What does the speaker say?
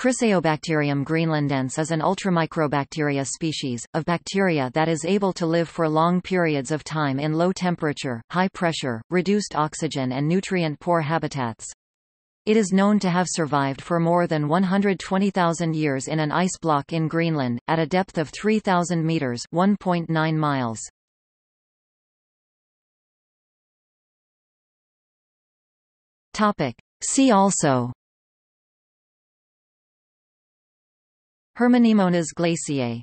Chryseobacterium greenlandensis is an ultramicrobacteria species, of bacteria that is able to live for long periods of time in low temperature, high pressure, reduced oxygen and nutrient-poor habitats. It is known to have survived for more than 120,000 years in an ice block in Greenland, at a depth of 3,000 meters (1.9 miles). See also: Hermonimonas glaciei.